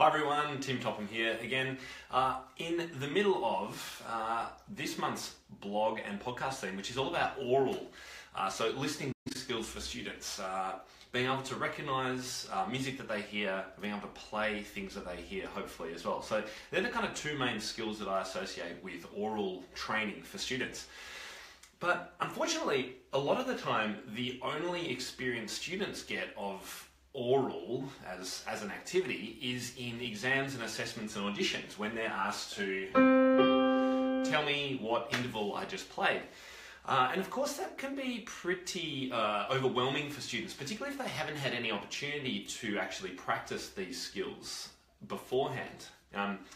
Hi everyone, Tim Topham here again. In the middle of this month's blog and podcast theme, which is all about oral, so listening skills for students, being able to recognise music that they hear, being able to play things that they hear, hopefully as well. So they're the kind of two main skills that I associate with oral training for students. But unfortunately, a lot of the time, the only experience students get of oral as an activity is in exams and assessments and auditions when they're asked to tell me what interval I just played. And of course that can be pretty overwhelming for students, particularly if they haven't had any opportunity to actually practice these skills beforehand.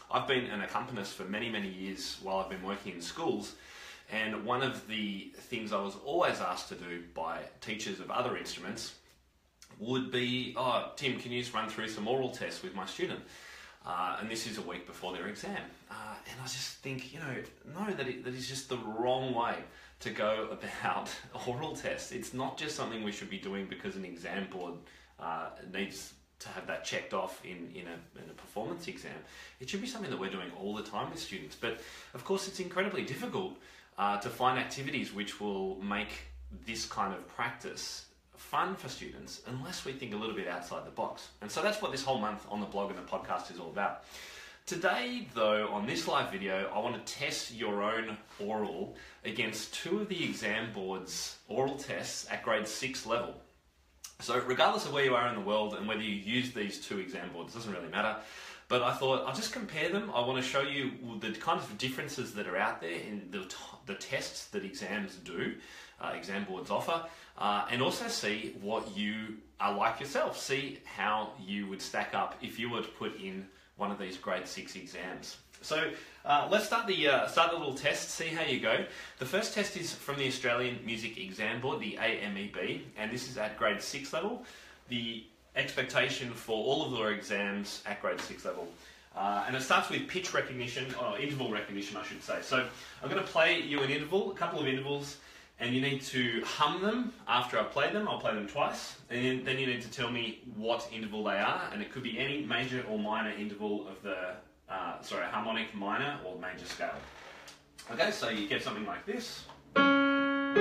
I've been an accompanist for many, many years while I've been working in schools, and one of the things I was always asked to do by teachers of other instruments would be, oh, Tim, can you just run through some oral tests with my student? And this is a week before their exam. And I just think, you know, no, that is just the wrong way to go about oral tests. It's not just something we should be doing because an exam board needs to have that checked off in a performance exam. It should be something that we're doing all the time with students. But of course, it's incredibly difficult to find activities which will make this kind of practice fun for students unless we think a little bit outside the box. And so that's what this whole month on the blog and the podcast is all about. Today though, on this live video, I want to test your own oral against two of the exam board's oral tests at grade 6 level. So regardless of where you are in the world and whether you use these two exam boards, it doesn't really matter. But I thought I'll just compare them. I want to show you the kind of differences that are out there in the tests that exams do, exam boards offer, and also see what you are like yourself. See how you would stack up if you were to put in one of these grade 6 exams. So let's start the little test, see how you go. The first test is from the Australian Music Exam Board, the AMEB, and this is at grade 6 level. The expectation for all of their exams at grade 6 level. And it starts with pitch recognition, or interval recognition I should say. So I'm going to play you an interval, a couple of intervals, and you need to hum them after I've played them. I'll play them twice, and then you need to tell me what interval they are, and it could be any major or minor interval of the, sorry, harmonic, minor or major scale. Okay, so you get something like this. And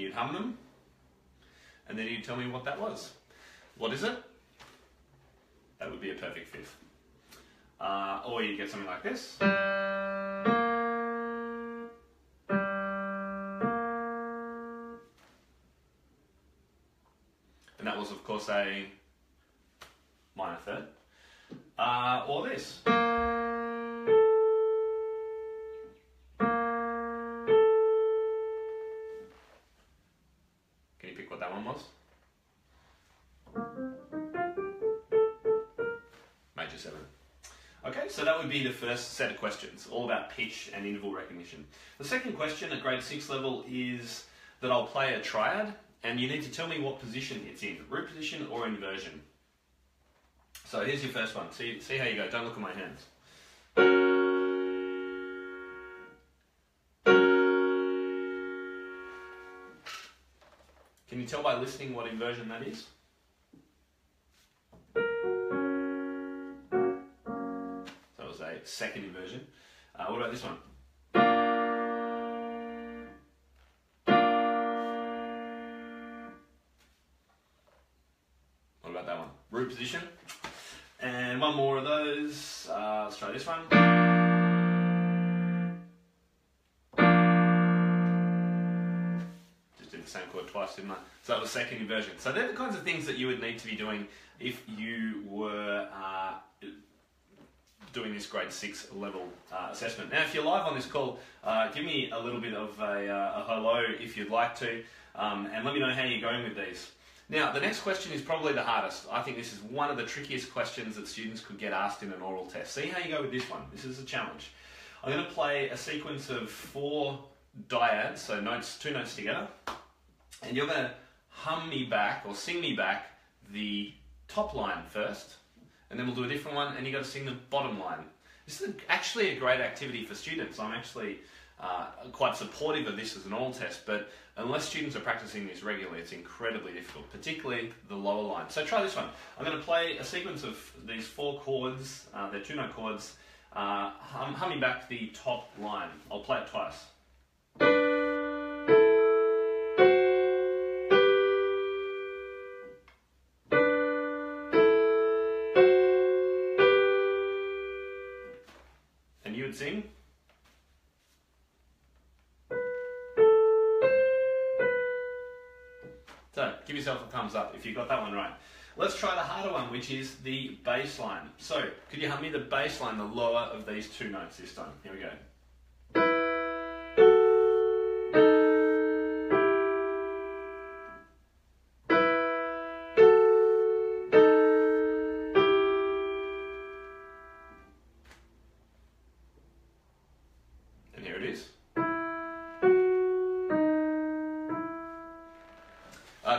you'd hum them. And then you tell me what that was. What is it? That would be a perfect fifth. Or you get something like this. And that was, of course, a minor third. Or this. Can you pick what that one was? Major 7. Okay, so that would be the first set of questions, all about pitch and interval recognition. The second question at grade 6 level is that I'll play a triad, and you need to tell me what position it's in, root position or inversion. So here's your first one, see how you go, don't look at my hands. Can you tell by listening what inversion that is? Second inversion. What about this one? What about that one? Root position. And one more of those. Let's try this one. Just did the same chord twice, didn't I? So that was second inversion. So they're the kinds of things that you would need to be doing if you were doing this grade 6 level assessment. Now if you're live on this call, give me a little bit of a hello if you'd like to, and let me know how you're going with these. Now the next question is probably the hardest. I think this is one of the trickiest questions that students could get asked in an oral test. See how you go with this one. This is a challenge. I'm going to play a sequence of 4 dyads, so notes, 2 notes together, and you're going to hum me back or sing me back the top line first, and then we'll do a different one, and you've got to sing the bottom line. This is actually a great activity for students. I'm actually quite supportive of this as an oral test, but unless students are practicing this regularly, it's incredibly difficult, particularly the lower line. So try this one. I'm going to play a sequence of these four chords, they're two note chords, I'm humming back the top line. I'll play it twice. And you would sing. So, give yourself a thumbs up if you got that one right. Let's try the harder one, which is the bass line. So, could you hum me the bass line, the lower of these two notes this time? Here we go. And here it is.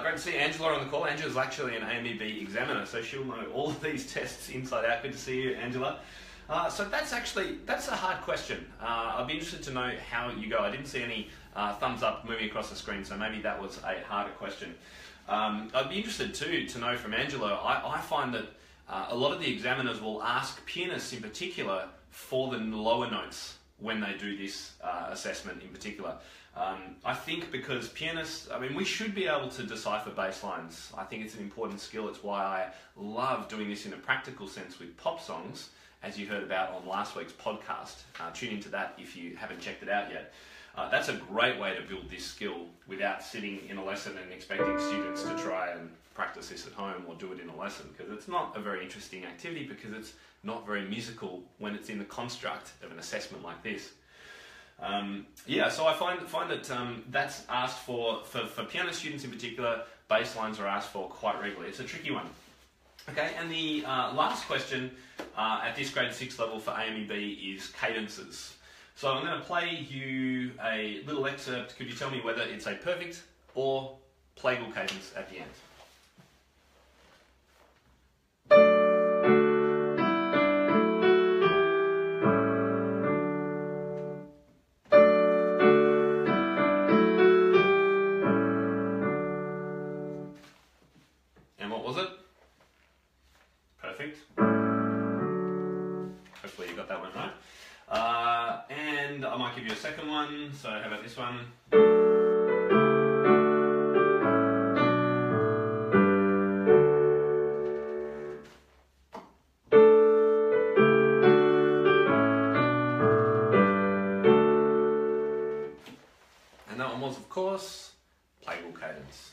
Great to see Angela on the call. Angela's actually an AMEB examiner, so she'll know all of these tests inside out. Good to see you, Angela. So that's a hard question. I'd be interested to know how you go. I didn't see any thumbs up moving across the screen, so maybe that was a harder question. I'd be interested too to know from Angela. I find that a lot of the examiners will ask pianists in particular for the lower notes when they do this assessment in particular. I think because pianists, I mean, we should be able to decipher bass lines. I think it's an important skill. It's why I love doing this in a practical sense with pop songs, as you heard about on last week's podcast. Tune into that if you haven't checked it out yet. That's a great way to build this skill without sitting in a lesson and expecting students to try and practice this at home or do it in a lesson, because it's not a very interesting activity, because it's not very musical when it's in the construct of an assessment like this. Yeah, so I find that that's asked for piano students in particular, bass lines are asked for quite regularly. It's a tricky one. Okay, and the last question at this grade 6 level for AMEB is cadences. So I'm going to play you a little excerpt. Could you tell me whether it's a perfect or plagal cadence at the end? So how about this one? And that one was, of course, plagal cadence.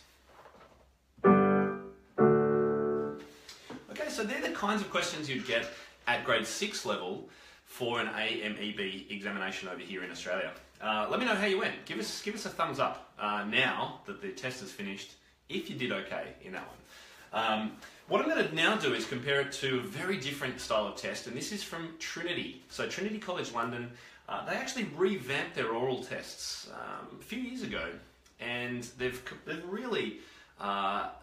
Okay, so they're the kinds of questions you'd get at grade 6 level for an AMEB examination over here in Australia. Let me know how you went. Give us a thumbs up now that the test is finished, if you did okay in that one. What I'm going to now do is compare it to a very different style of test, and this is from Trinity. So Trinity College London, they actually revamped their oral tests a few years ago, and they've really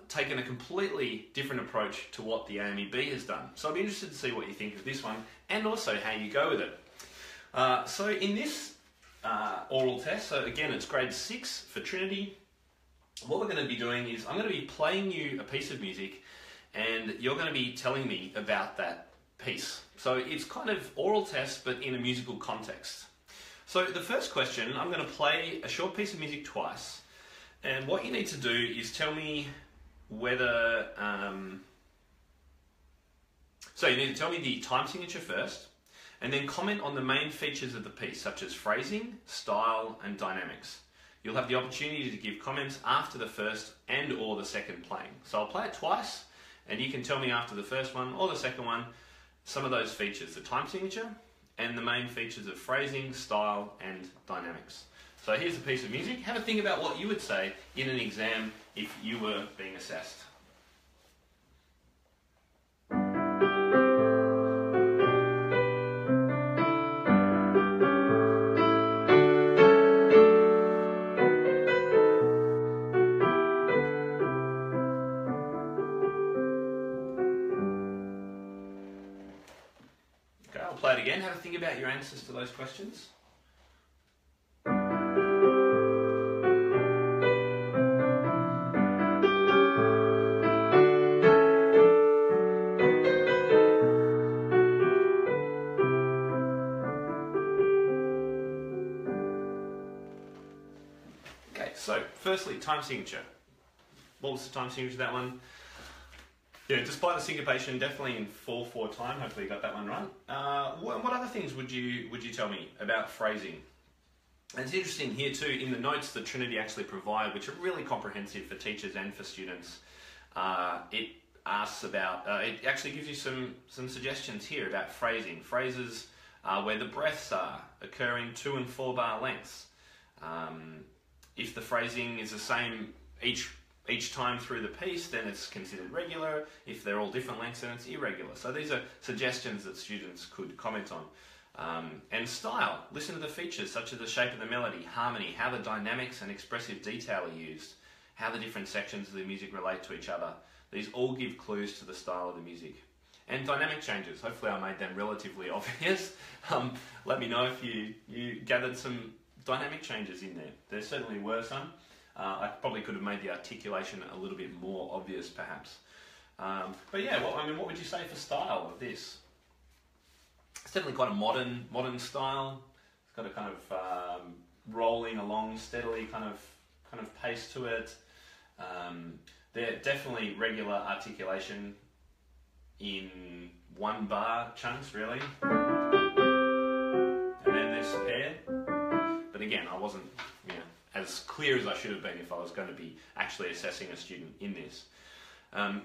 taken a completely different approach to what the AMEB has done. So I'll be interested to see what you think of this one, and also how you go with it. So in this oral test, so again it's grade 6 for Trinity, what we're going to be doing is I'm going to be playing you a piece of music and you're going to be telling me about that piece. So it's kind of oral test but in a musical context. So the first question, I'm going to play a short piece of music twice, and what you need to do is tell me whether so you need to tell me the time signature first, and then comment on the main features of the piece, such as phrasing, style, and dynamics. You'll have the opportunity to give comments after the first and or the second playing. So I'll play it twice, and you can tell me after the first one or the second one some of those features, the time signature, and the main features of phrasing, style, and dynamics. So here's a piece of music. Have a think about what you would say in an exam if you were being assessed. Play it again, have a think about your answers to those questions. firstly, time signature. What was the time signature of that one? Yeah, despite the syncopation, definitely in 4/4 time. Hopefully you got that one right. What other things would you tell me about phrasing? And it's interesting here too, in the notes that Trinity actually provide, which are really comprehensive for teachers and for students. It asks about, it actually gives you some suggestions here about phrasing. Phrases where the breaths are occurring 2 and 4 bar lengths. If the phrasing is the same each time through the piece, then it's considered regular. If they're all different lengths, then it's irregular. So these are suggestions that students could comment on. And style, listen to the features such as the shape of the melody, harmony, how the dynamics and expressive detail are used, how the different sections of the music relate to each other. These all give clues to the style of the music. And dynamic changes, hopefully I made them relatively obvious. Let me know if you gathered some dynamic changes in there. There certainly were some. I probably could have made the articulation a little bit more obvious, perhaps. But yeah, well, I mean, what would you say for style of this? It's definitely quite a modern style. It's got a kind of rolling along steadily kind of pace to it. There definitely regular articulation in 1 bar chunks, really. And then there's a pair. But again, I wasn't, you know, as clear as I should have been if I was going to be actually assessing a student in this.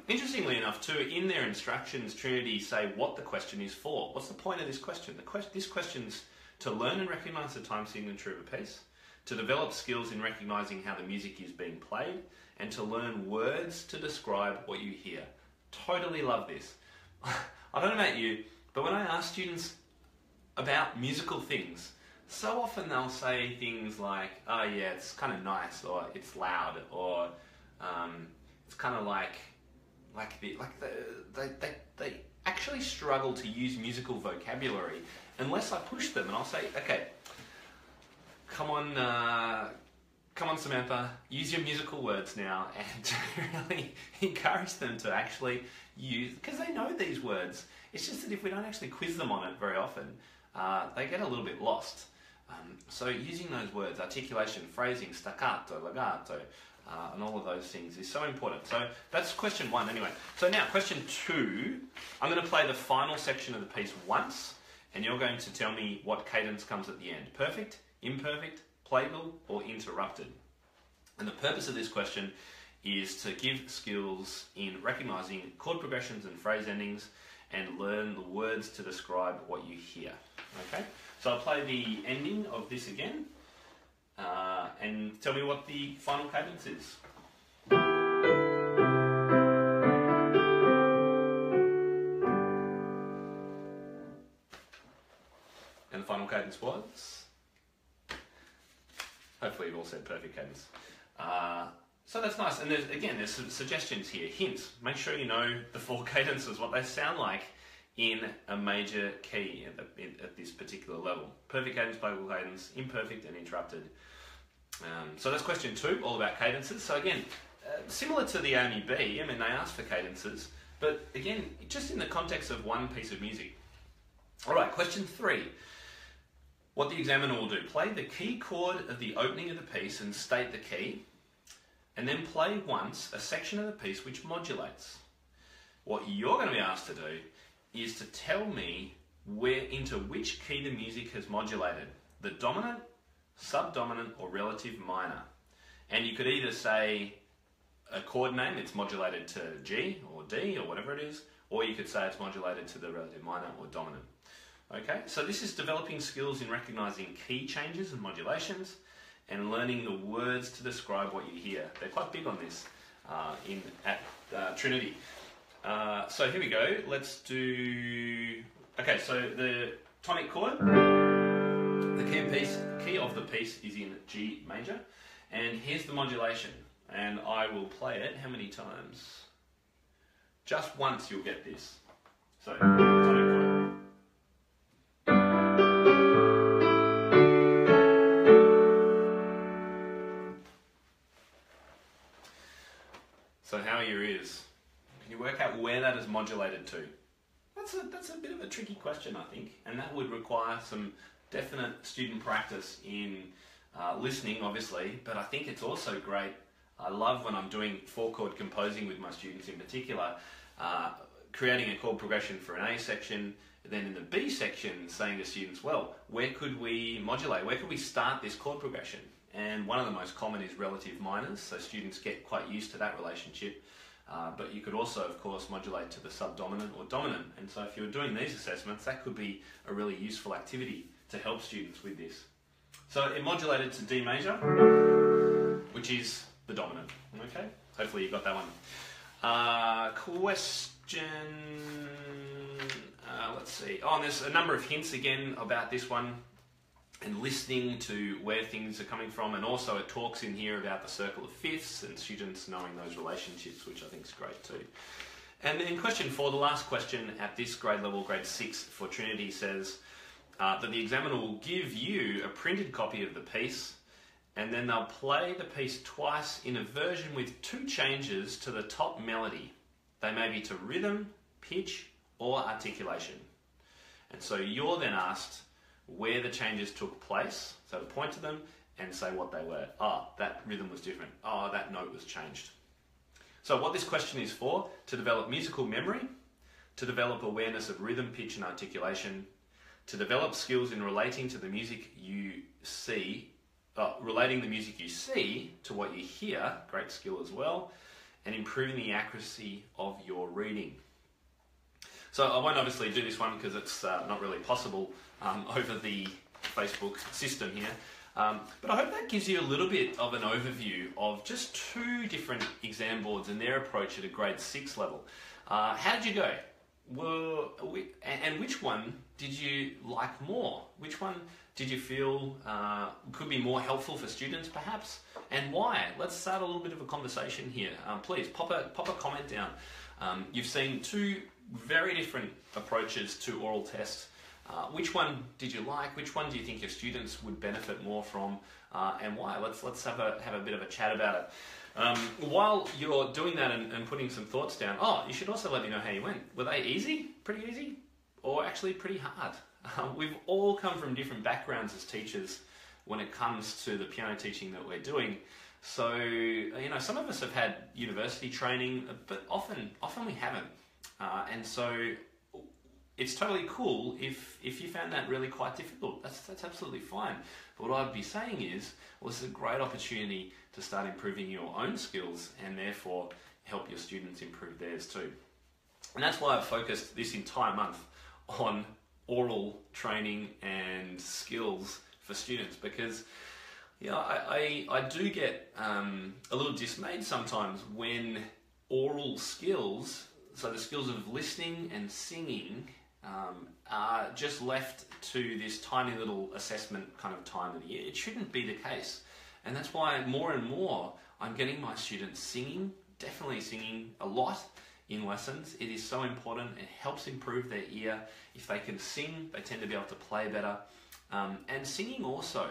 Interestingly enough too, in their instructions, Trinity say what the question is for. What's the point of this question? This question's to learn and recognise the time signature of a piece, to develop skills in recognising how the music is being played, and to learn words to describe what you hear. Totally love this. I don't know about you, but when I ask students about musical things, so often they'll say things like, oh yeah, it's kind of nice, or it's loud, or it's kind of like they actually struggle to use musical vocabulary unless I push them and I'll say, okay, come on Samantha, use your musical words now, and to really encourage them to actually use, because they know these words. It's just that if we don't actually quiz them on it very often, they get a little bit lost. So using those words, articulation, phrasing, staccato, legato, and all of those things is so important. So that's question 1 anyway. So now question 2, I'm going to play the final section of the piece once, and you're going to tell me what cadence comes at the end. Perfect, imperfect, playable, or interrupted. And the purpose of this question is to give skills in recognising chord progressions and phrase endings, and learn the words to describe what you hear. Okay, so I'll play the ending of this again. And tell me what the final cadence is. And the final cadence was? Hopefully you've all said perfect cadence. So that's nice, and there's some suggestions here, hints. Make sure you know the 4 cadences, what they sound like in a major key at this particular level. Perfect cadence, playable cadence, imperfect, and interrupted. So that's question 2, all about cadences. So again, similar to the AMEB, I mean, they ask for cadences, but again, just in the context of one piece of music. All right, question 3. What the examiner will do, play the key chord of the opening of the piece and state the key, and then play once a section of the piece which modulates. What you're going to be asked to do is to tell me into which key the music has modulated. The dominant, subdominant, or relative minor. And you could either say a chord name, it's modulated to G or D or whatever it is, or you could say it's modulated to the relative minor or dominant. Okay, so this is developing skills in recognizing key changes and modulations, and learning the words to describe what you hear. They're quite big on this at Trinity. So here we go, let's do... Okay, so the tonic chord, the key of the piece is in G major, and here's the modulation, and I will play it, how many times? Just once you'll get this. So, tonic chord. So how are your ears? Can you work out where that is modulated to? That's a bit of a tricky question, I think, and that would require some definite student practice in listening, obviously, but I think it's also great. I love when I'm doing four-chord composing with my students in particular, creating a chord progression for an A section, then in the B section saying to students, well, where could we modulate? Where could we start this chord progression? And one of the most common is relative minors, so students get quite used to that relationship. But you could also, of course, modulate to the subdominant or dominant. And so if you're doing these assessments, that could be a really useful activity to help students with this. So it modulated to D major, which is the dominant. Okay? Hopefully you got that one. Question... let's see. Oh, and there's a number of hints again about this one, and listening to where things are coming from, and also it talks in here about the circle of fifths and students knowing those relationships, which I think is great too. And then question 4, the last question at this grade level, grade 6 for Trinity, says that the examiner will give you a printed copy of the piece, and then they'll play the piece twice in a version with 2 changes to the top melody. They may be to rhythm, pitch, or articulation. And so you're then asked where the changes took place, so to point to them and say what they were. Ah, that rhythm was different. Ah, that note was changed. So what this question is for, to develop musical memory, to develop awareness of rhythm, pitch and articulation, to develop skills in relating to the music you see, relating the music you see to what you hear, great skill as well, and improving the accuracy of your reading. So I won't obviously do this one because it's not really possible over the Facebook system here. But I hope that gives you a little bit of an overview of just 2 different exam boards and their approach at a grade 6 level. How did you go? Well, and which one did you like more? Which one did you feel could be more helpful for students perhaps? And why? Let's start a little bit of a conversation here. Please pop a comment down. You've seen 2 very different approaches to oral tests. Which one did you like? Which one do you think your students would benefit more from, and why? Let's have a bit of a chat about it. While you're doing that and putting some thoughts down, oh, you should also let me know how you went. Were they easy? Pretty easy? Or actually pretty hard? We've all come from different backgrounds as teachers when it comes to the piano teaching that we're doing. So, you know, some of us have had university training, but often we haven't. And so it's totally cool if you found that really quite difficult. That's absolutely fine. But what I'd be saying is, well, this is a great opportunity to start improving your own skills and therefore help your students improve theirs too. And that's why I've focused this entire month on oral training and skills for students, because you know, I do get a little dismayed sometimes when oral skills, so the skills of listening and singing, are just left to this tiny little assessment kind of time of the year. It shouldn't be the case. And that's why more and more I'm getting my students singing, definitely singing a lot in lessons. It is so important. It helps improve their ear. If they can sing, they tend to be able to play better. And singing also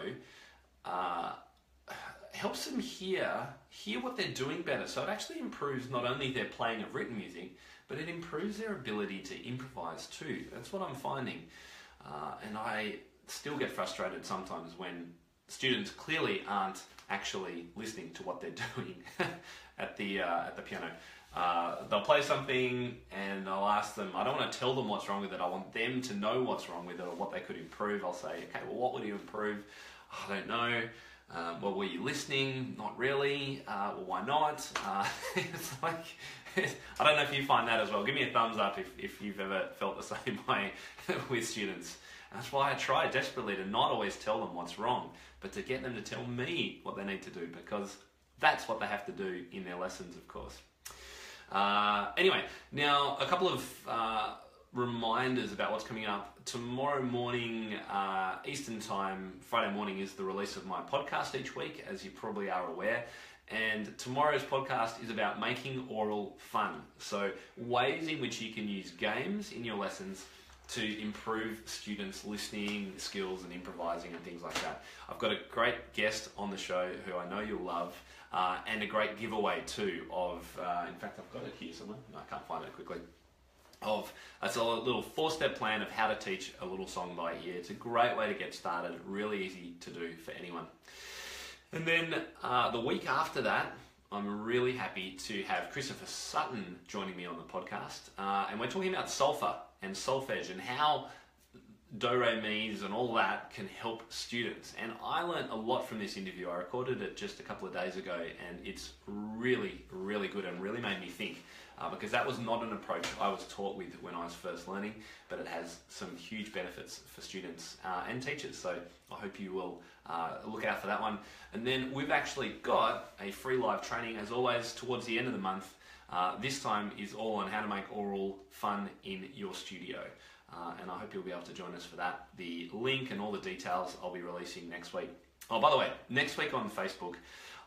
helps them hear what they're doing better. So it actually improves not only their playing of written music, but it improves their ability to improvise too. That's what I'm finding. And I still get frustrated sometimes when students clearly aren't actually listening to what they're doing at the piano. They'll play something and I'll ask them, I don't want to tell them what's wrong with it, I want them to know what's wrong with it or what they could improve. I'll say, okay, well, what would you improve? Oh, I don't know. Well, were you listening? Not really. Well, why not? It's like, I don't know if you find that as well. Give me a thumbs up if you've ever felt the same way with students. That's why I try desperately to not always tell them what's wrong, but to get them to tell me what they need to do, because that's what they have to do in their lessons, of course. Anyway, now a couple of reminders about what's coming up. Tomorrow morning, Eastern time, Friday morning, is the release of my podcast each week, as you probably are aware. And tomorrow's podcast is about making oral fun. So ways in which you can use games in your lessons to improve students' listening skills and improvising and things like that. I've got a great guest on the show who I know you'll love, and a great giveaway too of, in fact, I've got it here somewhere. No, I can't find it quickly. It's a little 4-step plan of how to teach a little song by ear. It's a great way to get started, really easy to do for anyone. And then the week after that, I'm really happy to have Christopher Sutton joining me on the podcast. And we're talking about solfa and solfege and how do re mi's and all that can help students. And I learned a lot from this interview. I recorded it just a couple of days ago, and it's really, really good and really made me think, because that was not an approach I was taught with when I was first learning, but it has some huge benefits for students and teachers. So I hope you will look out for that one. And then we've actually got a free live training, as always, towards the end of the month. This time is all on how to make oral fun in your studio. And I hope you'll be able to join us for that. The link and all the details I'll be releasing next week. Oh, by the way, next week on Facebook,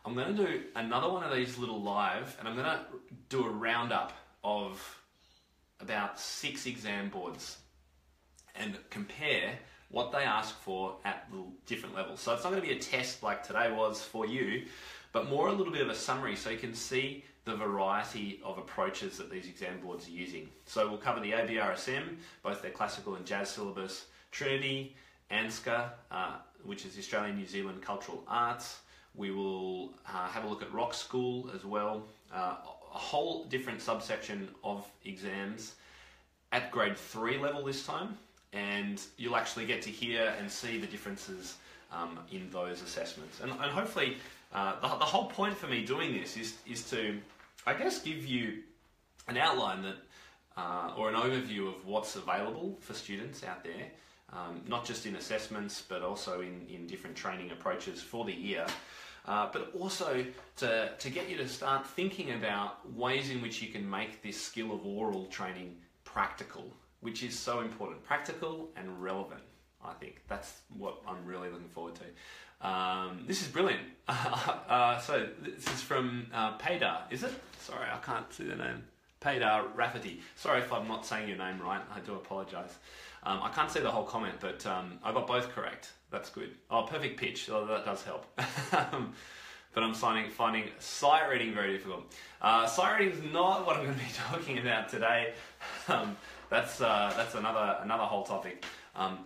I'm going to do another one of these little live, and I'm going to do a roundup of about 6 exam boards and compare what they ask for at the different levels. So it's not going to be a test like today was for you, but more a little bit of a summary so you can see the variety of approaches that these exam boards are using. So we'll cover the ABRSM, both their classical and jazz syllabus, Trinity, ANSCA, which is Australian New Zealand Cultural Arts. We will have a look at Rock School as well, a whole different subsection of exams at grade 3 level this time, and you'll actually get to hear and see the differences in those assessments. And hopefully, the whole point for me doing this is to, I guess, give you an outline that, or an overview of what's available for students out there, not just in assessments, but also in different training approaches for the year, but also to get you to start thinking about ways in which you can make this skill of oral training practical, which is so important. Practical and relevant, I think. That's what I'm really looking forward to. This is brilliant. So this is from Peter, is it? Sorry, I can't see the name. Peter Rafferty. Sorry if I'm not saying your name right. I do apologise. I can't see the whole comment, but I got both correct. That's good. Oh, perfect pitch. Oh, that does help. But I'm finding sight reading very difficult. Sight reading is not what I'm going to be talking about today. That's another whole topic.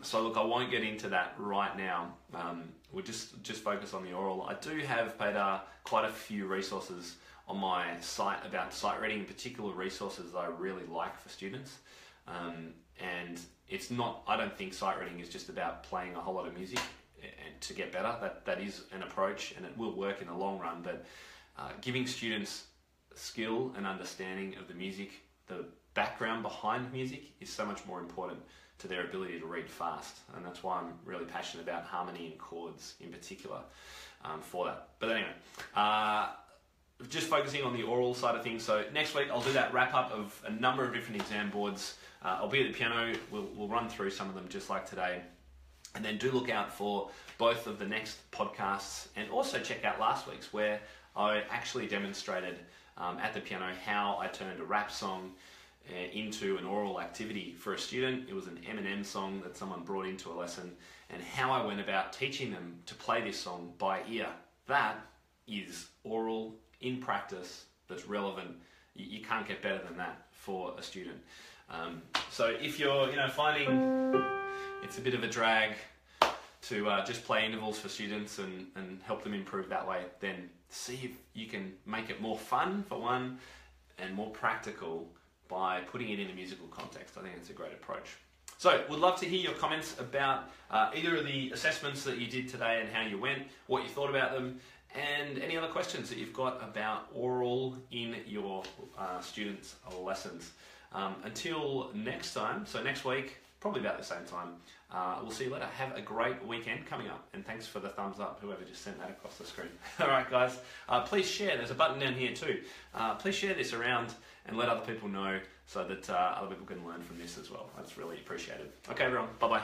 So look, I won't get into that right now. We'll just focus on the oral. I do have, Peter, quite a few resources on my site about sight reading, in particular resources that I really like for students. And it's not, I don't think sight reading is just about playing a whole lot of music and to get better. That is an approach, and it will work in the long run, but giving students skill and understanding of the music, the background behind music, is so much more important to their ability to read fast. And that's why I'm really passionate about harmony and chords in particular for that. But anyway, just focusing on the oral side of things. So next week I'll do that wrap up of a number of different exam boards. I'll be at the piano. We'll run through some of them just like today. And then do look out for both of the next podcasts, and also check out last week's, where I actually demonstrated at the piano how I turned a rap song into an oral activity for a student. It was an Eminem song that someone brought into a lesson, and how I went about teaching them to play this song by ear. That is oral in practice that's relevant. You can't get better than that for a student. So if you're finding it's a bit of a drag to just play intervals for students and help them improve that way, then see if you can make it more fun for one and more practical by putting it in a musical context. I think it's a great approach. So, would love to hear your comments about either of the assessments that you did today and how you went, what you thought about them, and any other questions that you've got about oral in your students' lessons. Until next time, so next week, probably about the same time, we'll see you later. Have a great weekend coming up, and thanks for the thumbs up, whoever just sent that across the screen. All right, guys, please share. There's a button down here too. Please share this around and let other people know so that other people can learn from this as well. That's really appreciated. Okay, everyone, bye-bye.